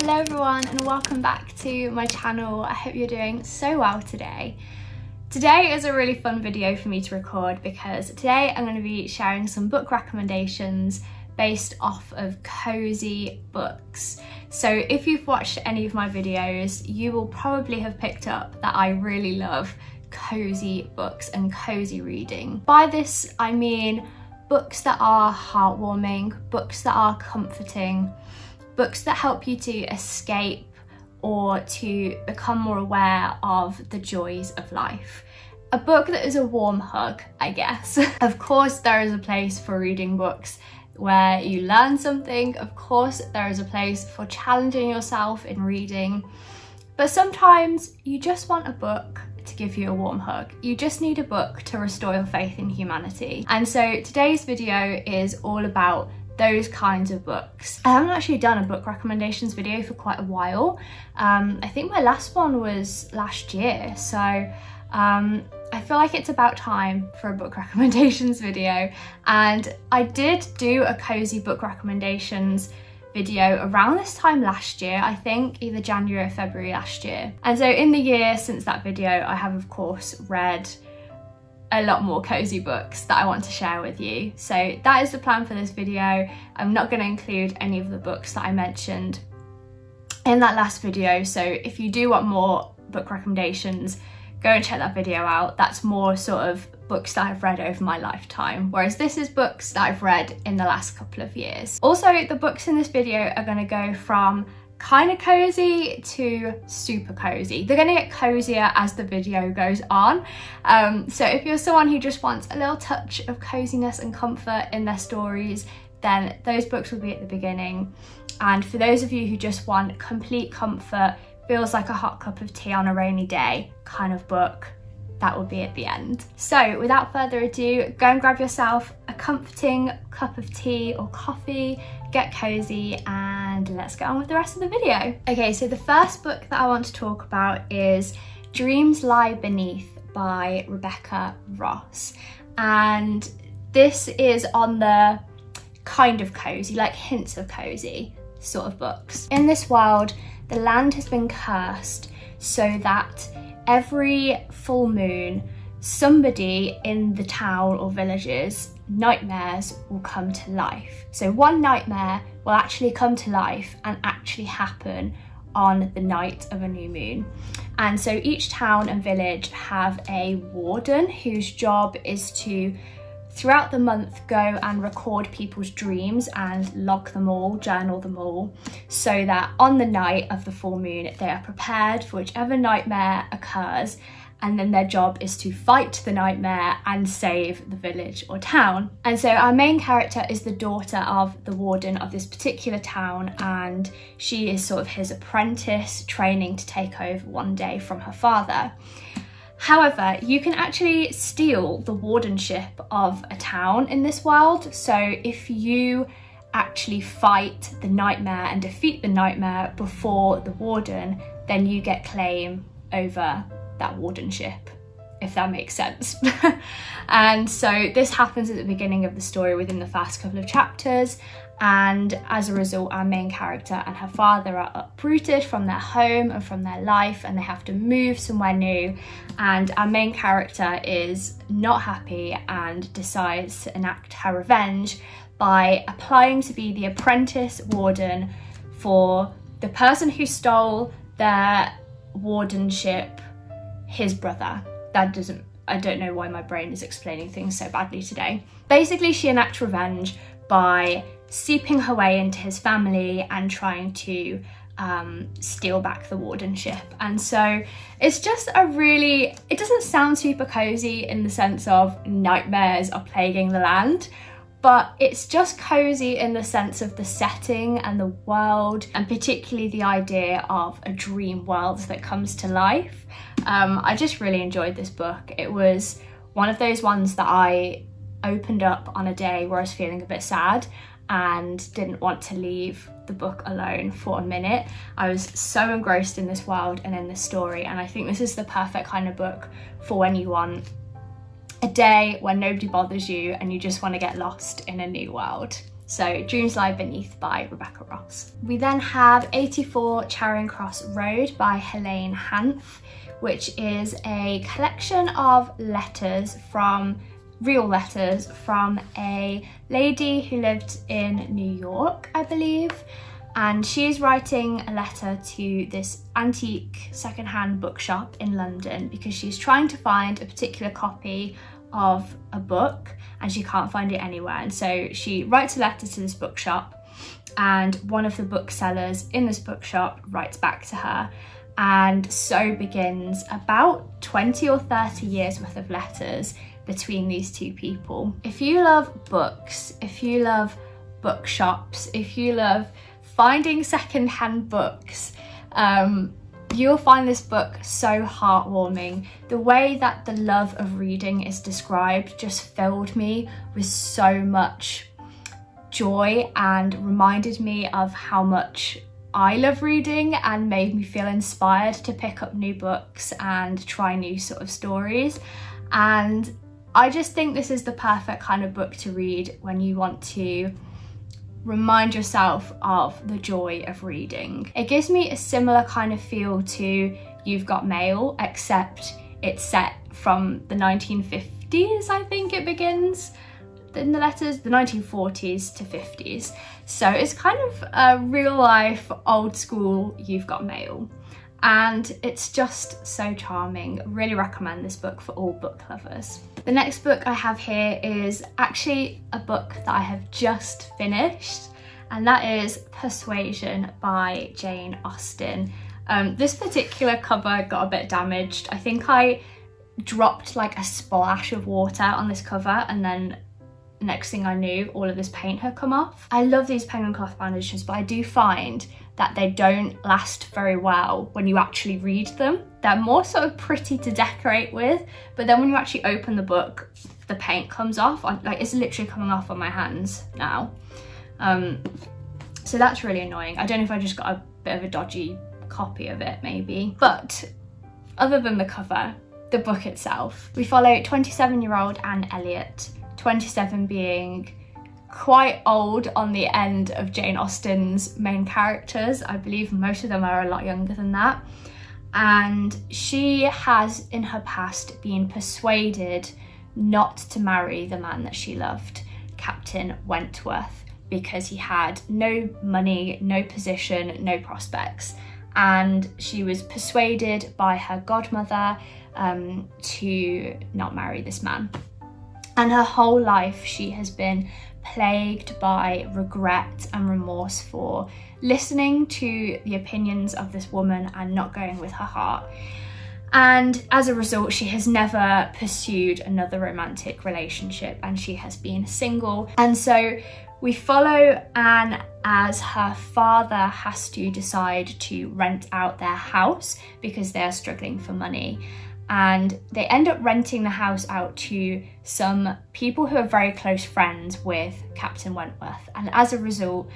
Hello everyone and welcome back to my channel. I hope you're doing so well today. Today is a really fun video for me to record because today I'm going to be sharing some book recommendations based off of cozy books. So if you've watched any of my videos, you will probably have picked up that I really love cozy books and cozy reading. By this I mean books that are heartwarming, books that are comforting, books that help you to escape or to become more aware of the joys of life. A book that is a warm hug, I guess. Of course there is a place for reading books where you learn something. Of course there is a place for challenging yourself in reading. But sometimes you just want a book to give you a warm hug. You just need a book to restore your faith in humanity. And so today's video is all about those kinds of books. I haven't actually done a book recommendations video for quite a while. I think my last one was last year, so I feel like it's about time for a book recommendations video. And I did do a cozy book recommendations video around this time last year, I think, either January or February last year. And so in the year since that video, I have of course read a lot more cozy books that I want to share with you. So that is the plan for this video. I'm not going to include any of the books that I mentioned in that last video. So if you do want more book recommendations, go and check that video out. That's more sort of books that I've read over my lifetime, whereas this is books that I've read in the last couple of years. Also, the books in this video are going to go from kind of cozy to super cozy. They're gonna get cozier as the video goes on. So if you're someone who just wants a little touch of coziness and comfort in their stories, then those books will be at the beginning. And for those of you who just want complete comfort, feels like a hot cup of tea on a rainy day kind of book, that will be at the end. So without further ado, go and grab yourself a comforting cup of tea or coffee, get cozy, and let's get on with the rest of the video. Okay, so the first book that I want to talk about is Dreams Lie Beneath by Rebecca Ross. And this is on the kind of cozy, like hints of cozy sort of books. In this world, the land has been cursed so that every full moon, somebody in the town or village's nightmares will come to life. So one nightmare will actually come to life and actually happen on the night of a new moon. And so each town and village have a warden whose job is to, throughout the month, go and record people's dreams and log them all, journal them all, so that on the night of the full moon they are prepared for whichever nightmare occurs, and then their job is to fight the nightmare and save the village or town. And so our main character is the daughter of the warden of this particular town, and she is sort of his apprentice, training to take over one day from her father. However, you can actually steal the wardenship of a town in this world. So if you actually fight the nightmare and defeat the nightmare before the warden, then you get claim over that wardenship, if that makes sense. And so this happens at the beginning of the story within the first couple of chapters. And as a result, our main character and her father are uprooted from their home and from their life, and they have to move somewhere new. And our main character is not happy and decides to enact her revenge by applying to be the apprentice warden for the person who stole their wardenship, his brother. That doesn't, I don't know why my brain is explaining things so badly today. Basically, she enacts revenge by seeping her way into his family and trying to steal back the wardenship. And so it's just a really, it doesn't sound super cozy in the sense of nightmares are plaguing the land, but it's just cozy in the sense of the setting and the world, and particularly the idea of a dream world that comes to life. I just really enjoyed this book. It was one of those ones that I opened up on a day where I was feeling a bit sad and didn't want to leave the book alone for a minute. I was so engrossed in this world and in this story, and I think this is the perfect kind of book for when you want a day when nobody bothers you and you just want to get lost in a new world. So Dreams Lie Beneath by Rebecca Ross. We then have 84 Charing Cross Road by Helene Hanff, which is a collection of letters from real letters from a lady who lived in New York, I believe, and she's writing a letter to this antique secondhand bookshop in London because she's trying to find a particular copy of a book and she can't find it anywhere. And so she writes a letter to this bookshop, and one of the booksellers in this bookshop writes back to her, and so begins about 20 or 30 years worth of letters between these two people. If you love books, if you love bookshops, if you love finding secondhand books, you'll find this book so heartwarming. The way that the love of reading is described just filled me with so much joy and reminded me of how much I love reading, and made me feel inspired to pick up new books and try new sort of stories. And I just think this is the perfect kind of book to read when you want to remind yourself of the joy of reading. It gives me a similar kind of feel to You've Got Mail, except it's set from the 1950s, I think it begins, in the letters, the 1940s to 50s. So it's kind of a real life, old school You've Got Mail. And it's just so charming. Really recommend this book for all book lovers. The next book I have here is actually a book that I have just finished, and that is Persuasion by Jane Austen. This particular cover got a bit damaged. I think I dropped like a splash of water on this cover, and then next thing I knew, all of this paint had come off. I love these penguin cloth bandages, but I do find that they don't last very well when you actually read them. They're more sort of pretty to decorate with, but then when you actually open the book, the paint comes off. Like, it's literally coming off on my hands now. So that's really annoying. I don't know if I just got a bit of a dodgy copy of it, maybe. But other than the cover, the book itself. We follow 27-year-old Anne Elliot, 27 being quite old on the end of Jane Austen's main characters. I believe most of them are a lot younger than that. And she has in her past been persuaded not to marry the man that she loved, Captain Wentworth, because he had no money, no position, no prospects. And she was persuaded by her godmother to not marry this man. And her whole life she has been plagued by regret and remorse for listening to the opinions of this woman and not going with her heart. And as a result, she has never pursued another romantic relationship, and she has been single. And so we follow Anne as her father has to decide to rent out their house because they're struggling for money. And they end up renting the house out to some people who are very close friends with Captain Wentworth. And as a result,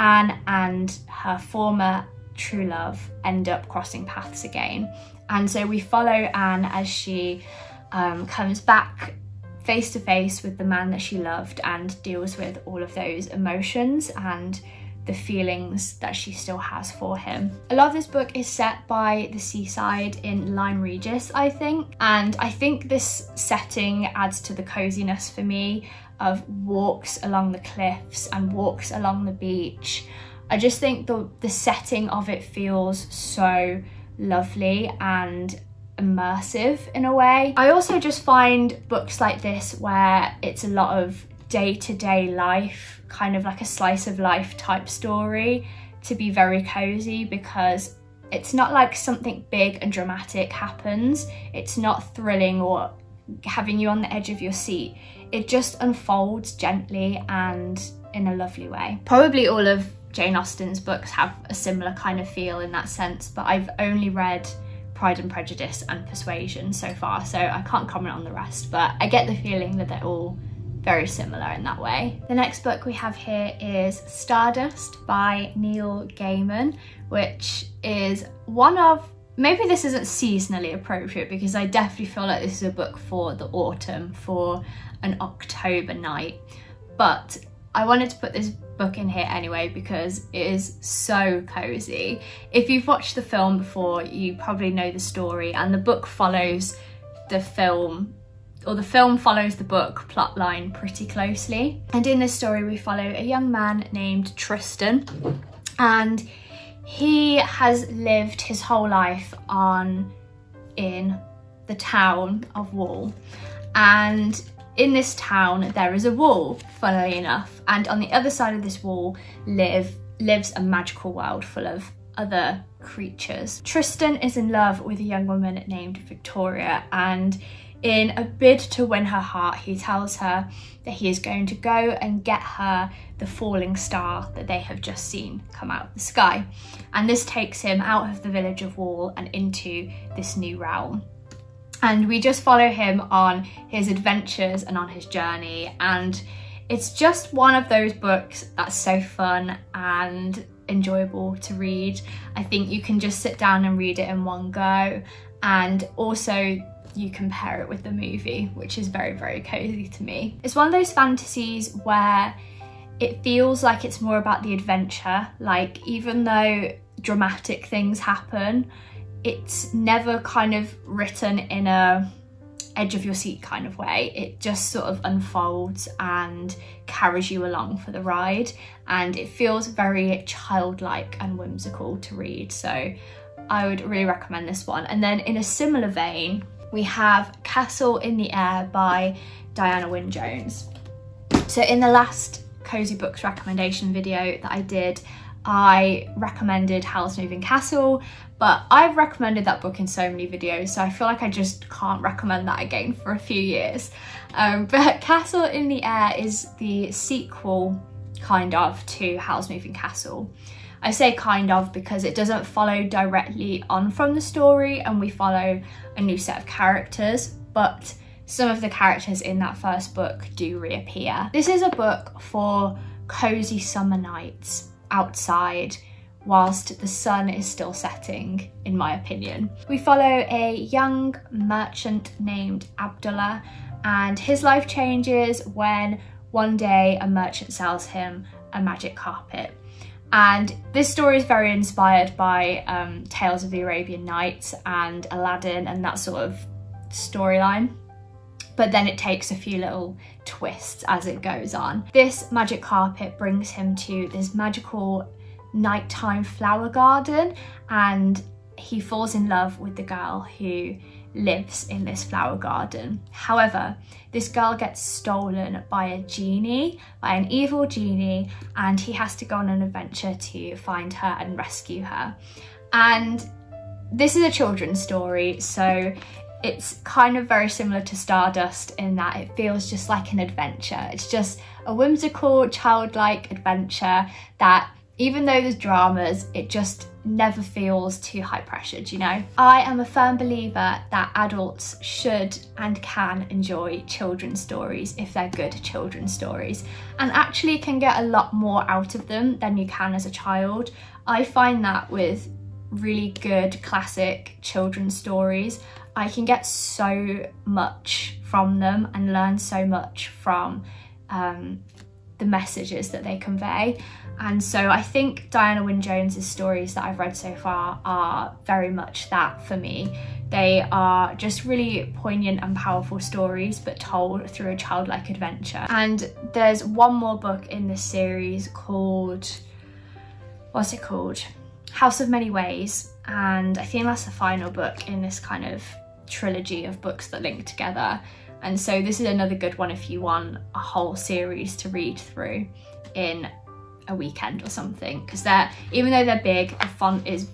Anne and her former true love end up crossing paths again. And so we follow Anne as she comes back face to face with the man that she loved and deals with all of those emotions and the feelings that she still has for him. A lot of this book is set by the seaside in Lyme Regis, I think. And I think this setting adds to the coziness for me of walks along the cliffs and walks along the beach. I just think the setting of it feels so lovely and immersive in a way. I also just find books like this where it's a lot of day-to-day life, kind of like a slice of life type story, to be very cozy, because it's not like something big and dramatic happens. It's not thrilling or having you on the edge of your seat. It just unfolds gently and in a lovely way. Probably all of Jane Austen's books have a similar kind of feel in that sense, but I've only read Pride and Prejudice and Persuasion so far, so I can't comment on the rest, but I get the feeling that they're all very similar in that way. The next book we have here is Stardust by Neil Gaiman, which is one of, maybe this isn't seasonally appropriate because I definitely feel like this is a book for the autumn, for an October night, but I wanted to put this book in here anyway because it is so cozy. If you've watched the film before, you probably know the story, and the book follows the film, or the film follows the book plotline pretty closely. And in this story we follow a young man named Tristan, and he has lived his whole life in the town of Wall. And in this town there is a wall, funnily enough, and on the other side of this wall lives a magical world full of other creatures. Tristan is in love with a young woman named Victoria, and in a bid to win her heart, he tells her that he is going to go and get her the falling star that they have just seen come out of the sky. And this takes him out of the village of Wall and into this new realm. And we just follow him on his adventures and on his journey. And it's just one of those books that's so fun and enjoyable to read. I think you can just sit down and read it in one go. And also you can pair it with the movie, which is very, very cozy to me. It's one of those fantasies where it feels like it's more about the adventure. Like, even though dramatic things happen, it's never kind of written in a edge of your seat kind of way. It just sort of unfolds and carries you along for the ride, and it feels very childlike and whimsical to read. So I would really recommend this one. And then in a similar vein, we have Castle in the Air by Diana Wynne Jones. So in the last Cozy Books recommendation video that I did, I recommended Howl's Moving Castle, but I've recommended that book in so many videos, so I feel like I just can't recommend that again for a few years. But Castle in the Air is the sequel, kind of, to Howl's Moving Castle. I say kind of because it doesn't follow directly on from the story, and we follow a new set of characters, but some of the characters in that first book do reappear. This is a book for cozy summer nights outside whilst the sun is still setting, in my opinion. We follow a young merchant named Abdullah, and his life changes when one day a merchant sells him a magic carpet. And this story is very inspired by tales of the Arabian Nights and Aladdin and that sort of storyline. But then it takes a few little twists as it goes on. This magic carpet brings him to this magical nighttime flower garden, and he falls in love with the girl who lives in this flower garden. However, this girl gets stolen by a genie, by an evil genie, and he has to go on an adventure to find her and rescue her. And this is a children's story, so it's kind of very similar to Stardust in that it feels just like an adventure. It's just a whimsical, childlike adventure that, even though there's dramas, it just never feels too high pressured, you know? I am a firm believer that adults should and can enjoy children's stories if they're good children's stories, and actually can get a lot more out of them than you can as a child. I find that with really good classic children's stories, I can get so much from them and learn so much from the messages that they convey. And so I think Diana Wynne Jones's stories that I've read so far are very much that for me. They are just really poignant and powerful stories, but told through a childlike adventure. And there's one more book in this series called, what's it called? House of Many Ways. And I think that's the final book in this kind of trilogy of books that link together. And so this is another good one if you want a whole series to read through in a weekend or something, because even though they're big, the font is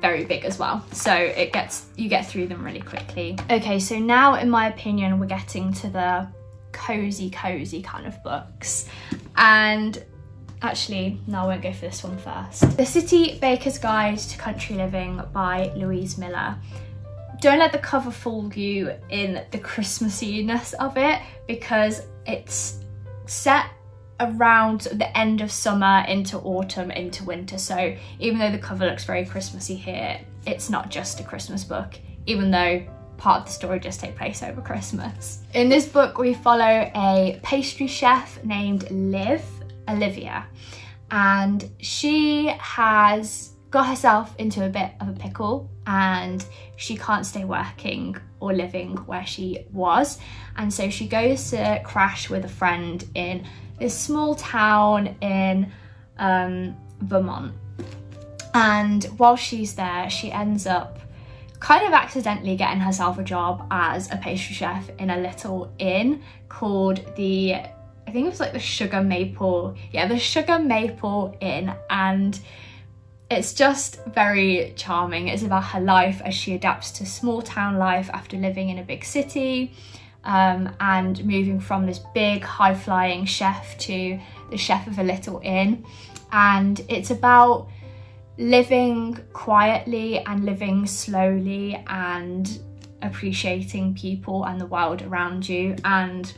very big as well, so it gets, you get through them really quickly. Okay, so now in my opinion we're getting to the cozy kind of books. And actually, no, I won't go for this one first. The City Baker's Guide to Country Living by Louise Miller. Don't let the cover fool you in the Christmassiness of it, because it's set around the end of summer into autumn into winter, so even though the cover looks very Christmassy here, it's not just a Christmas book, even though part of the story does take place over Christmas. In this book, we follow a pastry chef named Olivia, and she has got herself into a bit of a pickle and she can't stay working or living where she was. And so she goes to crash with a friend in this small town in Vermont. And while she's there, she ends up kind of accidentally getting herself a job as a pastry chef in a little inn called the, I think it was like the Sugar Maple. Yeah, the Sugar Maple Inn. And it's just very charming. It's about her life as she adapts to small town life after living in a big city and moving from this big high-flying chef to the chef of a little inn. And it's about living quietly and living slowly and appreciating people and the world around you. And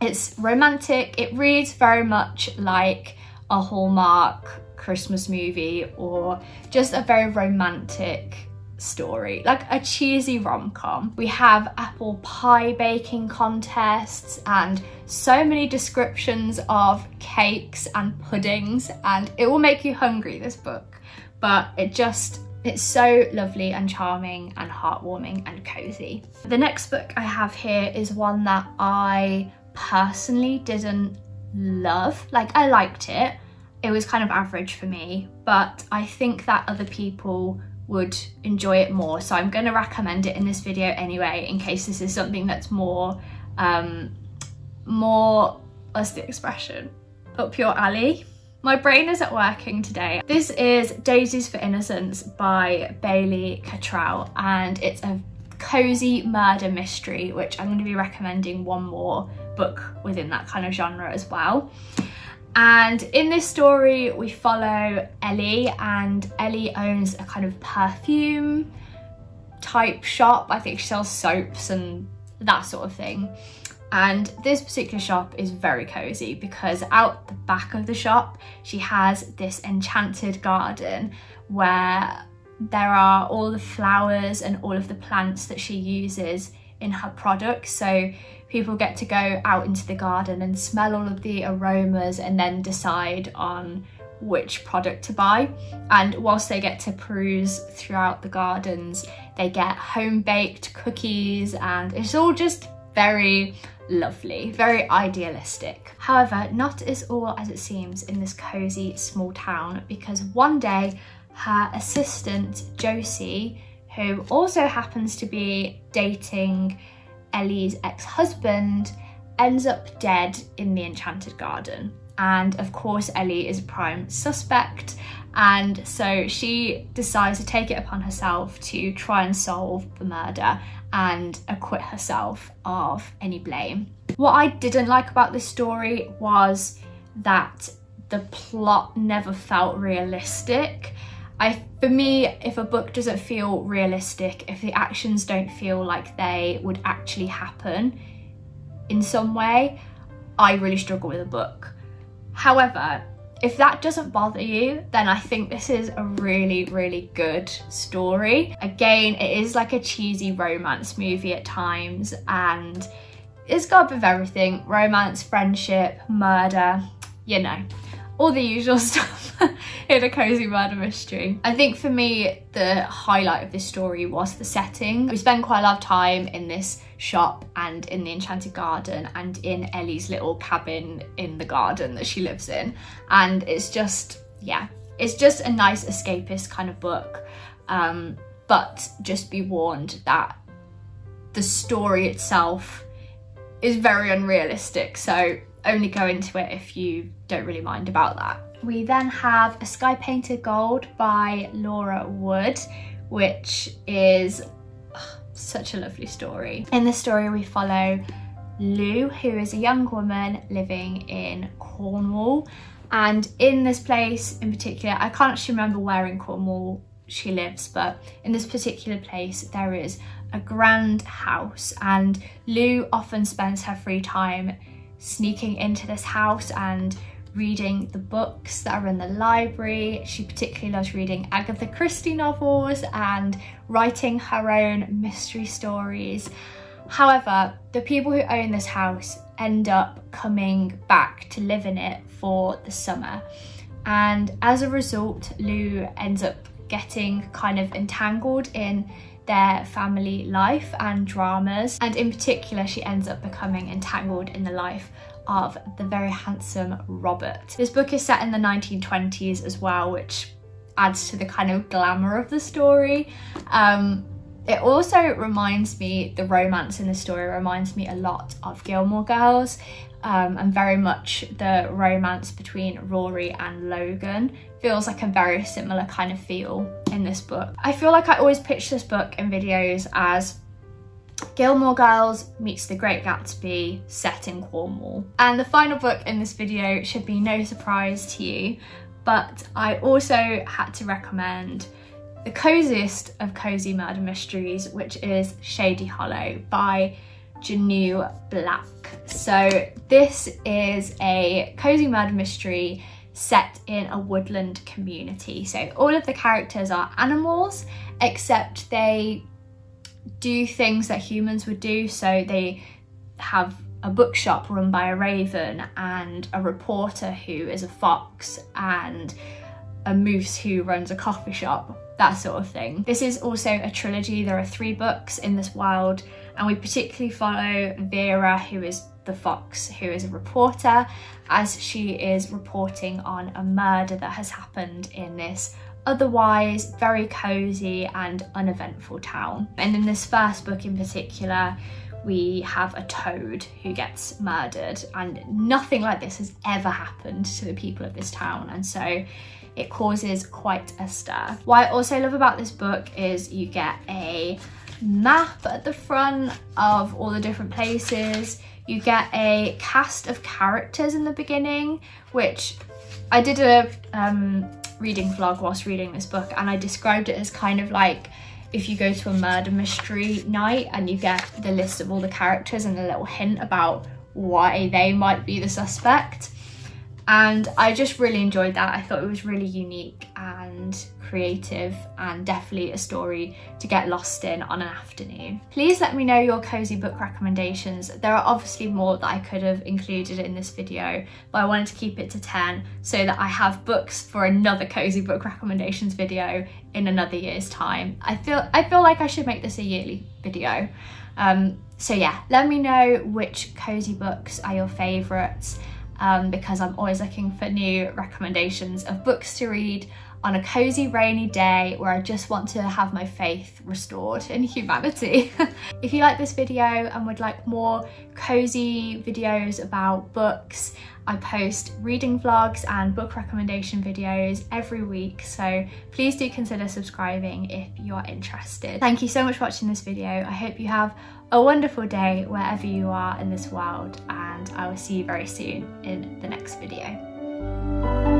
it's romantic. It reads very much like a Hallmark Christmas movie or just a very romantic story, like a cheesy rom-com. We have apple pie baking contests and so many descriptions of cakes and puddings, and it will make you hungry, this book, but it's so lovely and charming and heartwarming and cozy. The next book I have here is one that I personally didn't love. Like, I liked it. It was kind of average for me, but I think that other people would enjoy it more. So I'm going to recommend it in this video anyway, in case this is something that's more, what's the expression? Up your alley. My brain isn't working today. This is Daisies for Innocence by Bailey Cattrell, and it's a cozy murder mystery, which I'm going to be recommending one more book within that kind of genre as well. And in this story, we follow Ellie, and Ellie owns a kind of perfume type shop. I think she sells soaps and that sort of thing. And this particular shop is very cozy because out the back of the shop, she has this enchanted garden where there are all the flowers and all of the plants that she uses in her products. So people get to go out into the garden and smell all of the aromas and then decide on which product to buy. And whilst they get to peruse throughout the gardens, they get home-baked cookies, and it's all just very lovely, very idealistic. However, not as all as it seems in this cozy small town, because one day her assistant Josie, who also happens to be dating Ellie's ex-husband, ends up dead in the enchanted garden. And of course, Ellie is a prime suspect. And so she decides to take it upon herself to try and solve the murder and acquit herself of any blame. What I didn't like about this story was that the plot never felt realistic. For me, if a book doesn't feel realistic, if the actions don't feel like they would actually happen in some way, I really struggle with a book. However, if that doesn't bother you, then I think this is a really, really good story. Again, it is like a cheesy romance movie at times, and it's got a bit of everything: romance, friendship, murder, you know, all the usual stuff in a cozy murder mystery. I think for me, the highlight of this story was the setting. We spend quite a lot of time in this shop and in the enchanted garden and in Ellie's little cabin in the garden that she lives in. And it's just, yeah, it's just a nice escapist kind of book. But just be warned that the story itself is very unrealistic. So only go into it if you don't really mind about that. We then have A Sky Painted Gold by Laura Wood, which is such a lovely story. In this story, we follow Lou, who is a young woman living in Cornwall. And in this place in particular, I can't actually remember where in Cornwall she lives, but in this particular place, there is a grand house, and Lou often spends her free time sneaking into this house and reading the books that are in the library. She particularly loves reading Agatha Christie novels and writing her own mystery stories. However, the people who own this house end up coming back to live in it for the summer. And as a result, Lou ends up getting kind of entangled in their family life and dramas. And in particular, she ends up becoming entangled in the life of the very handsome Robert. This book is set in the 1920s as well, which adds to the kind of glamour of the story. It also reminds me, the romance in the story reminds me a lot of Gilmore Girls, and very much the romance between Rory and Logan feels like a very similar kind of feel in this book. I feel like I always pitch this book in videos as Gilmore Girls meets The Great Gatsby set in Cornwall. And the final book in this video should be no surprise to you, but I also had to recommend the coziest of cozy murder mysteries, which is Shady Hollow by Janu Black. So this is a cozy murder mystery set in a woodland community. So all of the characters are animals, except they do things that humans would do. So they have a bookshop run by a raven and a reporter who is a fox and a moose who runs a coffee shop, that sort of thing. This is also a trilogy. There are 3 books in this world, and we particularly follow Vera, who is the fox, who is a reporter, as she is reporting on a murder that has happened in this otherwise very cozy and uneventful town. And in this first book in particular, we have a toad who gets murdered, and nothing like this has ever happened to the people of this town, and so it causes quite a stir. What I also love about this book is you get a map at the front of all the different places. You get a cast of characters in the beginning, which I did a reading vlog whilst reading this book, and I described it as kind of like if you go to a murder mystery night and you get the list of all the characters and a little hint about why they might be the suspect. And I just really enjoyed that. I thought it was really unique and creative, and definitely a story to get lost in on an afternoon. Please let me know your cozy book recommendations. There are obviously more that I could have included in this video, but I wanted to keep it to 10 so that I have books for another cozy book recommendations video in another year's time. I feel like I should make this a yearly video. So yeah, let me know which cozy books are your favourites. Because I'm always looking for new recommendations of books to read on a cozy rainy day where I just want to have my faith restored in humanity. If you like this video and would like more cozy videos about books, I post reading vlogs and book recommendation videos every week, so please do consider subscribing if you're interested. Thank you so much for watching this video. I hope you have a wonderful day wherever you are in this world, and I will see you very soon in the next video.